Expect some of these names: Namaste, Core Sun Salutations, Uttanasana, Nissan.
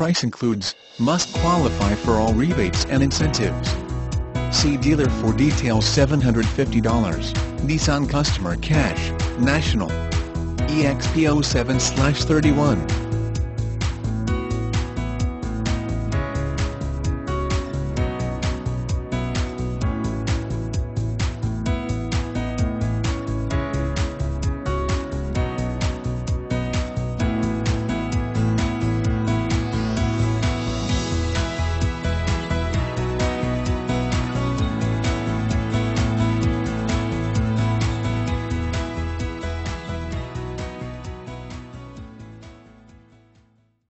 Price includes, must qualify for all rebates and incentives. See dealer for details. $750, Nissan customer cash, national. EXP 07/31.